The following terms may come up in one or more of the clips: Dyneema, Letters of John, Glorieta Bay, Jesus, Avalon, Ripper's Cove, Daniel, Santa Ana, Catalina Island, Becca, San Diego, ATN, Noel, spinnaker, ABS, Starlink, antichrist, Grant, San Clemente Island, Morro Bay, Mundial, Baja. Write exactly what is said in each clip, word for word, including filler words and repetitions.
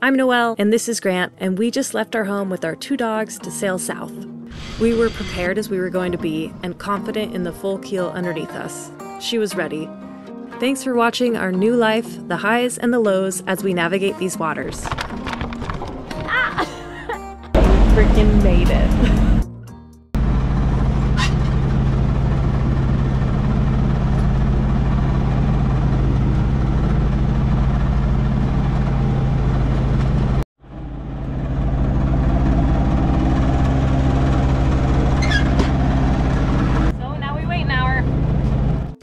I'm Noel, and this is Grant, and we just left our home with our two dogs to sail south. We were prepared as we were going to be, and confident in the full keel underneath us. She was ready. Thanks for watching our new life, the highs and the lows as we navigate these waters. Ah! Freaking made it.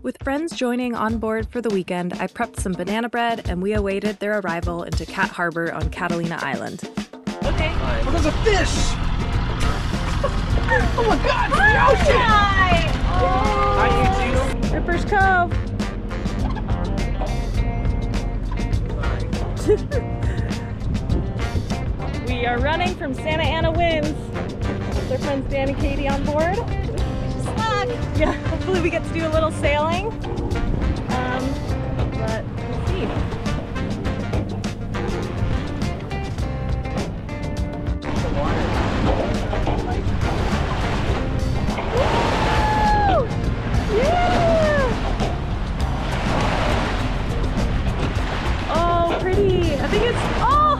With friends joining on board for the weekend, I prepped some banana bread and we awaited their arrival into Cat Harbor on Catalina Island. Okay. Oh, there's a fish! Oh my god, it's the ocean! Hi! Oh. Hi, you two. Ripper's Cove! We are running from Santa Ana winds. Their friends Dan and Katie on board. Yeah, hopefully we get to do a little sailing. Um, but we'll see. Yeah! Oh, pretty. I think it's. Oh!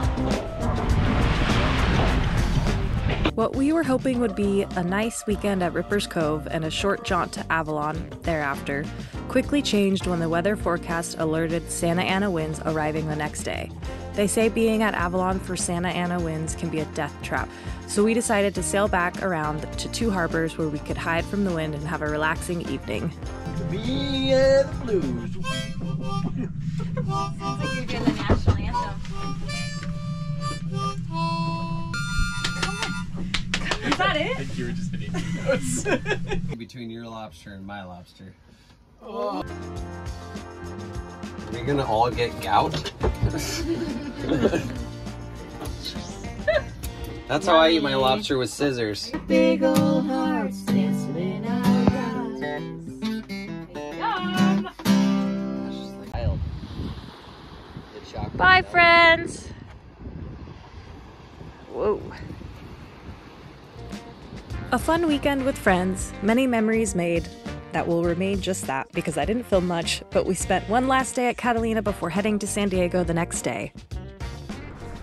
What we were hoping would be a nice weekend at Ripper's Cove and a short jaunt to Avalon thereafter quickly changed when the weather forecast alerted Santa Ana winds arriving the next day. They say being at Avalon for Santa Ana winds can be a death trap, so we decided to sail back around to two harbors where we could hide from the wind and have a relaxing evening. Me and the blues. Sounds like you're doing the national anthem. Is that it? I think you were just hitting your notes. Between your lobster and my lobster. Oh. Are we gonna all get gout? That's how I eat my lobster, with scissors. Big old hearts dancing in our eyes. That's just like wild. Bye, friends. Whoa. A fun weekend with friends, many memories made that will remain just that because I didn't film much, but we spent one last day at Catalina before heading to San Diego the next day.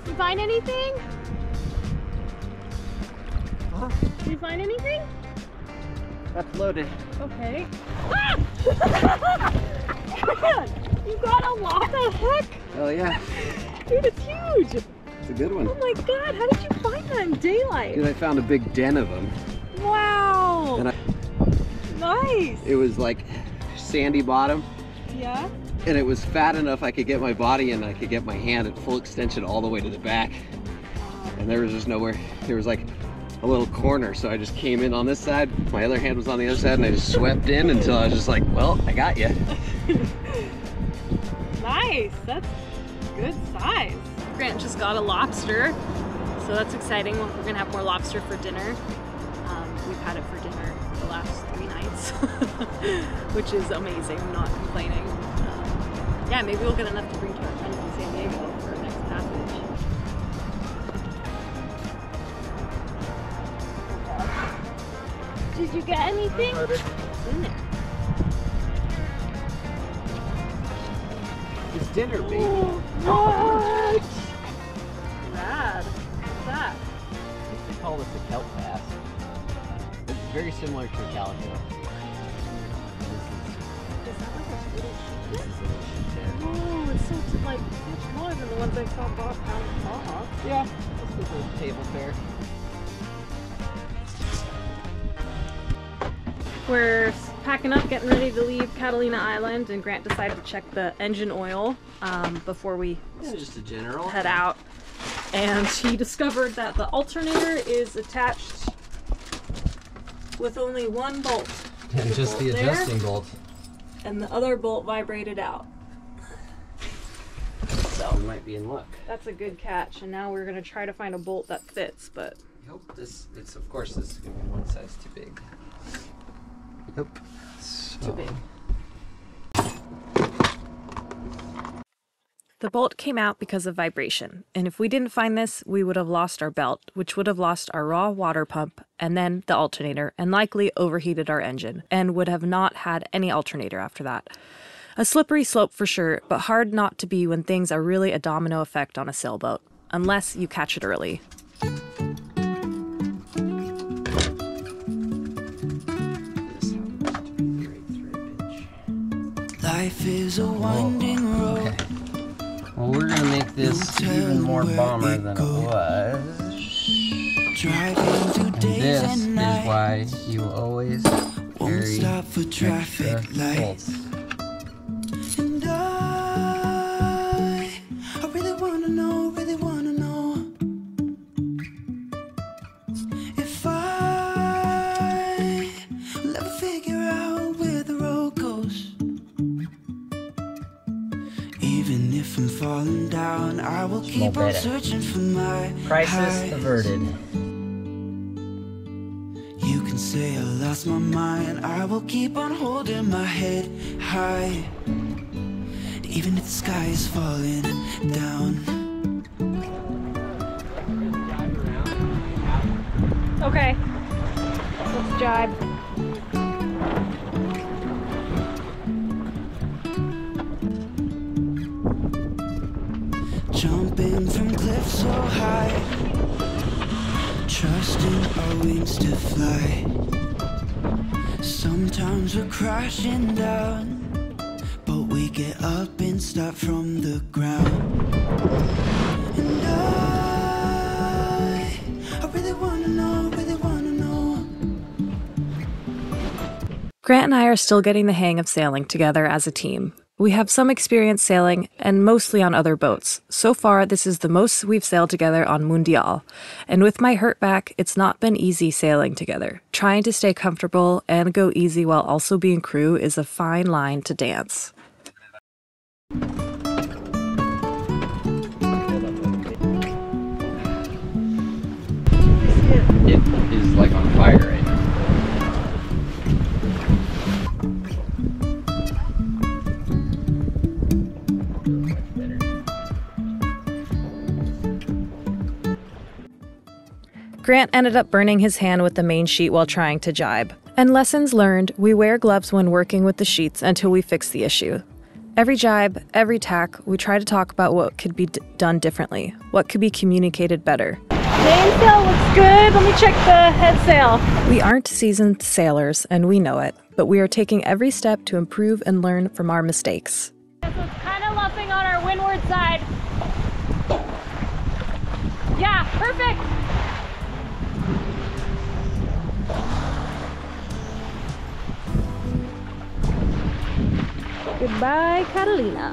You find anything? Huh? You find anything? That's loaded. Okay. Ah! Man, you got a lot, the heck? Oh yeah. Dude, it's huge. It's a good one. Oh my god, how did you find that in daylight? Dude, I found a big den of them. Wow! And I, nice! It was like sandy bottom. Yeah? And it was fat enough I could get my body and I could get my hand at full extension all the way to the back. And there was just nowhere. There was like a little corner, so I just came in on this side. My other hand was on the other side and I just swept in until I was just like, well, I got you. Nice! That's good size. Grant just got a lobster, so that's exciting. We're gonna have more lobster for dinner. Um, we've had it for dinner the last three nights, which is amazing. I'm not complaining. Um, yeah, maybe we'll get enough to bring to our friends in San Diego for our next passage. Did you get anything? It's in there. It's dinner, baby. Oh, what? Call this a kelp bass. It's very similar to a calico. This is, this is an ocean tip. Oh, it's so like much more than the ones I saw bought down in Baja. Yeah, this is a table fare. We're packing up, getting ready to leave Catalina Island, and Grant decided to check the engine oil um, before we yeah, just a general head out. And he discovered that the alternator is attached with only one bolt. And just the adjusting bolt. And the other bolt vibrated out. So we might be in luck. That's a good catch. And now we're going to try to find a bolt that fits, but I hope this, it's of course this is going to be one size too big. Nope. So. Too big. The bolt came out because of vibration, and if we didn't find this, we would have lost our belt, which would have lost our raw water pump, and then the alternator, and likely overheated our engine, and would have not had any alternator after that. A slippery slope for sure, but hard not to be when things are really a domino effect on a sailboat, unless you catch it early. Life is a winding road. Okay. Well, we're gonna make this even more bomber than it was. And this is why you always carry extra bolts. Crisis averted. You can say I lost my mind. I will keep on holding my head high, even if the sky is falling down. Okay, let's jibe. Jumping from cliffs so high, trusting our wings to fly. Sometimes we're crashing down, but we get up and start from the ground. And I, I really wanna know, really wanna know. Grant and I are still getting the hang of sailing together as a team. We have some experience sailing, and mostly on other boats. So far, this is the most we've sailed together on Mundial. And with my hurt back, it's not been easy sailing together. Trying to stay comfortable and go easy while also being crew is a fine line to dance. It is like on fire right now. Grant ended up burning his hand with the main sheet while trying to jibe. And lessons learned, we wear gloves when working with the sheets until we fix the issue. Every jibe, every tack, we try to talk about what could be d done differently, what could be communicated better. Mainsail looks good, let me check the head sail. We aren't seasoned sailors, and we know it, but we are taking every step to improve and learn from our mistakes. So it's kind of luffing on our windward side. Yeah, perfect. Goodbye, Catalina.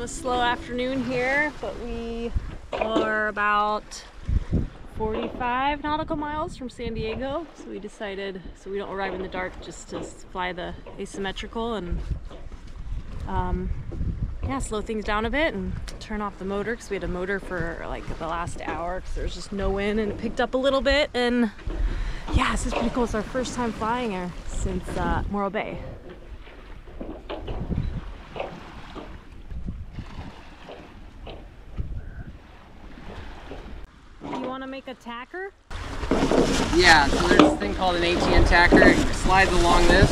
A slow afternoon here, but we are about forty-five nautical miles from San Diego, so we decided so we don't arrive in the dark just to fly the asymmetrical and um, yeah, slow things down a bit and turn off the motor, because we had a motor for like the last hour because there's just no wind and it picked up a little bit. And yeah, this is pretty cool. It's our first time flying here since uh, Morro Bay. Make a tacker? Yeah, so there's this thing called an A T N tacker. It slides along this.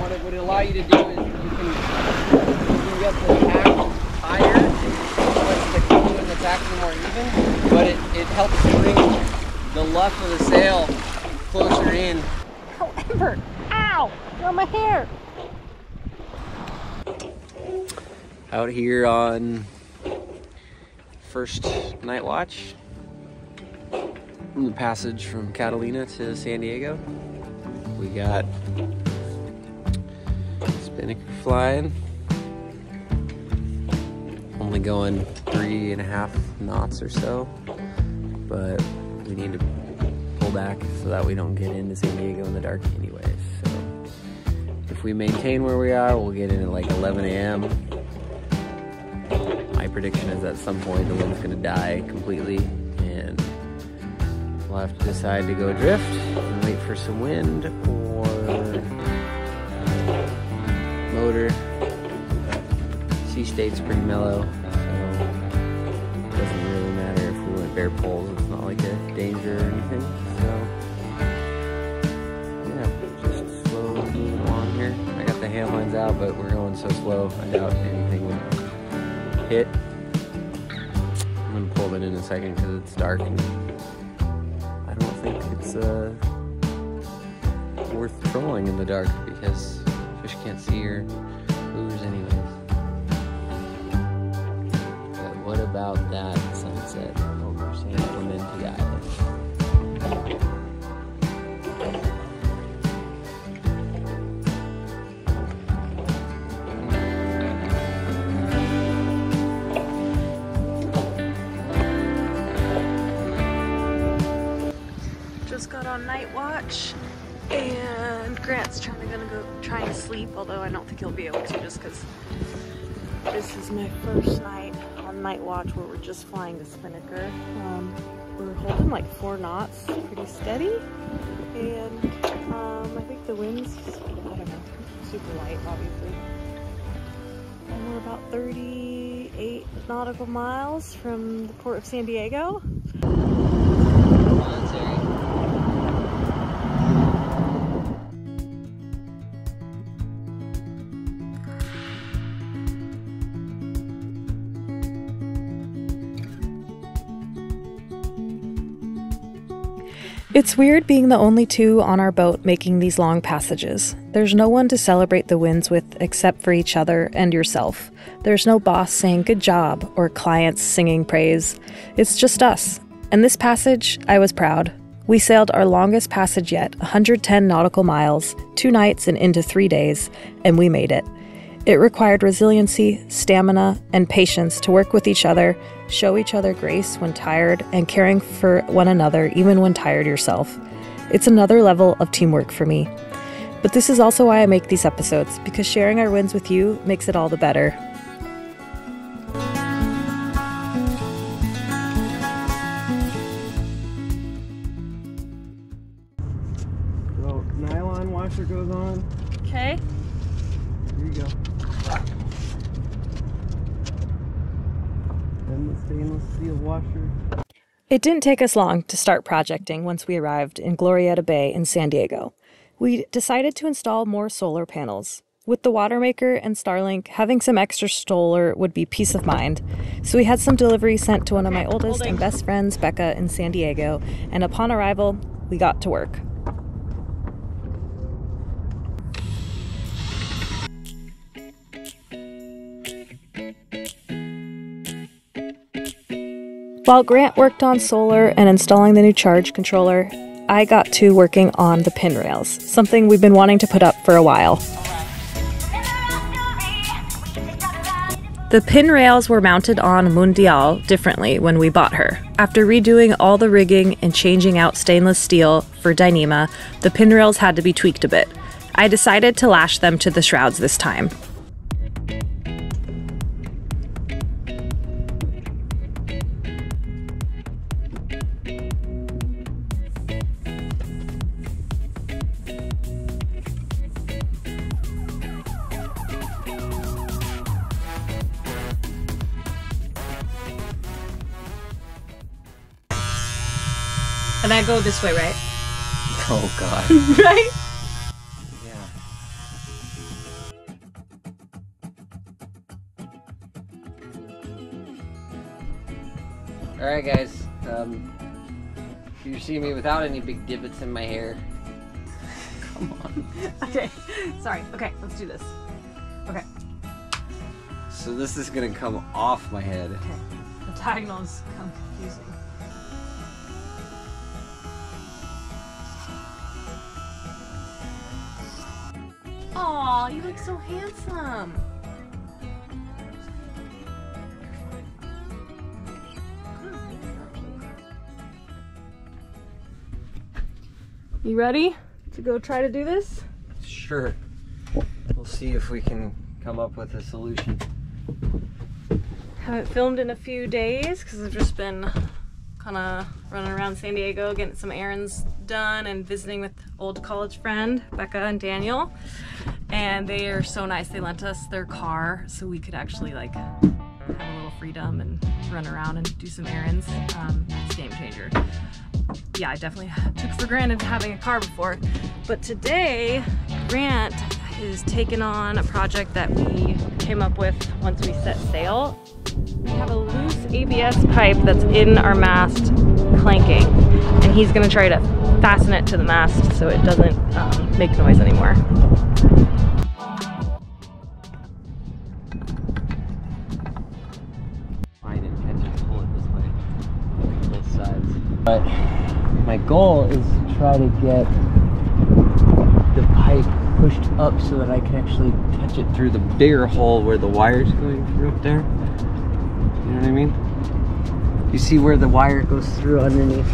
What it would allow you to do is you can, you can get the tack higher, so the cone and the tack are more even, but it, it helps bring the luff of the sail closer in. However, ow, on my hair. Out here on first night watch, from the passage from Catalina to San Diego. We got spinnaker flying, only going three and a half knots or so, but we need to pull back so that we don't get into San Diego in the dark anyways. So if we maintain where we are, we'll get in at like eleven A M My prediction is at some point the wind's gonna die completely and we'll have to decide to go drift and wait for some wind or motor. Sea state's pretty mellow, so it doesn't really matter if we went bare poles. It's not like a danger or anything. So yeah, just slow moving along here. I got the handlines out, but we're going so slow I doubt anything would hit. I'm gonna pull it in a second because it's dark and I don't think it's uh, worth trolling in the dark because fish can't see your lures anyways. But what about that sunset over San Clemente Island. On night watch, and Grant's trying to gonna go try and sleep, although I don't think he'll be able to just because this is my first night on night watch where we're just flying the spinnaker. Um, we're holding like four knots pretty steady, and um, I think the wind's, I don't know, super light obviously, and we're about thirty-eight nautical miles from the port of San Diego. It's weird being the only two on our boat making these long passages. There's no one to celebrate the wins with except for each other and yourself. There's no boss saying good job or clients singing praise. It's just us. And this passage, I was proud. We sailed our longest passage yet, one hundred ten nautical miles, two nights and into three days, and we made it. It required resiliency, stamina, and patience to work with each other, show each other grace when tired, and caring for one another even when tired yourself. It's another level of teamwork for me. But this is also why I make these episodes, because sharing our wins with you makes it all the better. So, nylon washer goes on. Okay. Here you go. And the stainless steel washer. It didn't take us long to start projecting once we arrived in Glorieta Bay in San Diego. We decided to install more solar panels. With the watermaker and Starlink, having some extra solar would be peace of mind. So we had some deliveries sent to one of my oldest Holding. and best friends, Becca, in San Diego. And upon arrival, we got to work. While Grant worked on solar and installing the new charge controller, I got to working on the pin rails, something we've been wanting to put up for a while. The pin rails were mounted on Mundial differently when we bought her. After redoing all the rigging and changing out stainless steel for Dyneema, the pin rails had to be tweaked a bit. I decided to lash them to the shrouds this time. And I go this way, right? Oh, God. Right? Yeah. Alright guys, um, you see me without any big divots in my hair. Come on. Okay, sorry. Okay, let's do this. Okay. So this is gonna come off my head. Okay. The diagonal is kind of confusing. Aw, you look so handsome. You ready to go try to do this? Sure. We'll see if we can come up with a solution. Haven't filmed in a few days because I've just been kind of running around San Diego getting some errands done and visiting with old college friend Becca and Daniel. And they are so nice. They lent us their car so we could actually like have a little freedom and run around and do some errands. Um, it's a game changer. Yeah, I definitely took for granted having a car before, but today Grant is taking on a project that we came up with once we set sail. We have a loose A B S pipe that's in our mast clanking, and he's going to try to fasten it to the mast so it doesn't um, make noise anymore. But my goal is to try to get the pipe pushed up so that I can actually touch it through the bigger hole where the wire's going through up there. You know what I mean? You see where the wire goes through underneath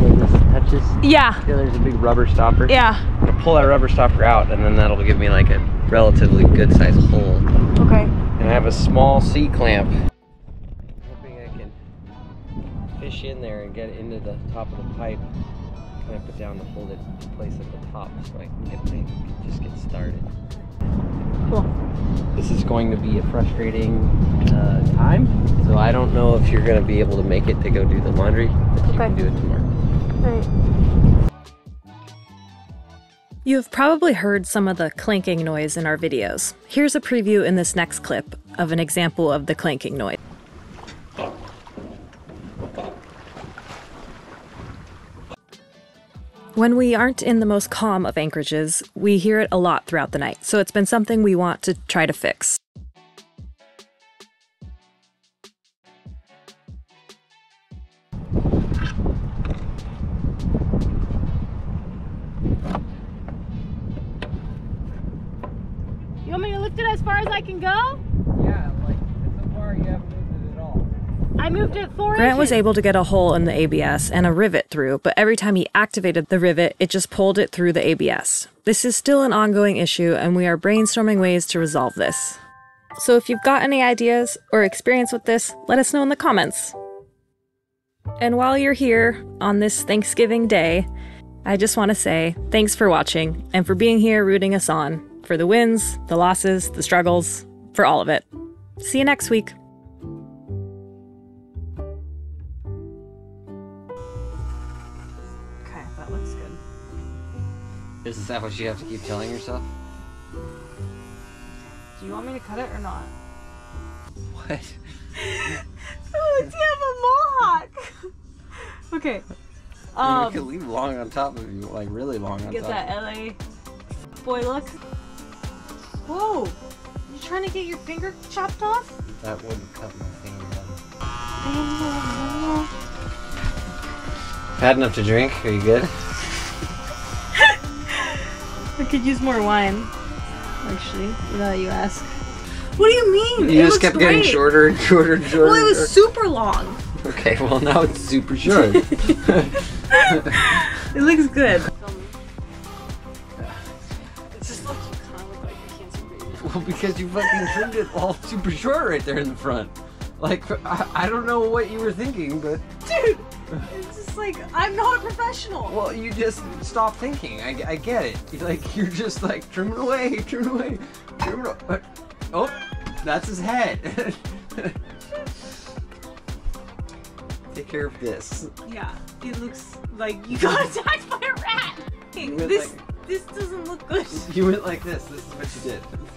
where this touches? Yeah. Yeah, there's a big rubber stopper. Yeah. I'll pull that rubber stopper out and then that'll give me like a relatively good sized hole. Okay. And I have a small C-clamp. In there and get it into the top of the pipe, clamp it down to hold it in place at the top so I can get things, just get started. Cool. This is going to be a frustrating uh, time, so I don't know if you're going to be able to make it to go do the laundry, but okay. You can do it tomorrow. All right. You have probably heard some of the clanking noise in our videos. Here's a preview in this next clip of an example of the clanking noise. When we aren't in the most calm of anchorages, we hear it a lot throughout the night, so it's been something we want to try to fix. You want me to lift it as far as I can go? Yeah, like, so far you haven't moved it at all. I moved it four inches. Grant was able to get a hole in the A B S and a rivet through, but every time he activated the rivet, it just pulled it through the A B S. This is still an ongoing issue, and we are brainstorming ways to resolve this. So if you've got any ideas or experience with this, let us know in the comments. And while you're here on this Thanksgiving day, I just want to say thanks for watching and for being here rooting us on. For the wins, the losses, the struggles, for all of it. See you next week. Is that what you have to keep telling yourself? Do you want me to cut it or not? What? Oh, do you have a mohawk? Okay. Um, you can leave long on top of you, like really long on top. Get that L A boy look. Whoa! You trying to get your finger chopped off? That wouldn't cut my finger off. Oh. Had enough to drink? Are you good? I could use more wine, actually, without you ask. What do you mean? You it just kept great. Getting shorter and shorter and shorter. Well, it was super long. Okay, well now it's super short. It looks good. It just looks kind of look like a cancer baby. Well, because you fucking trimmed it all super short right there in the front. Like, I, I don't know what you were thinking, but... Dude! It's just like, I'm not a professional. Well, you just stop thinking. I, I get it. You're like, you're just like, trim it away, trim it away, trim it away. Oh, that's his head. Take care of this. Yeah, it looks like you got attacked by a rat. This, like, this doesn't look good. You went like this. This is what you did.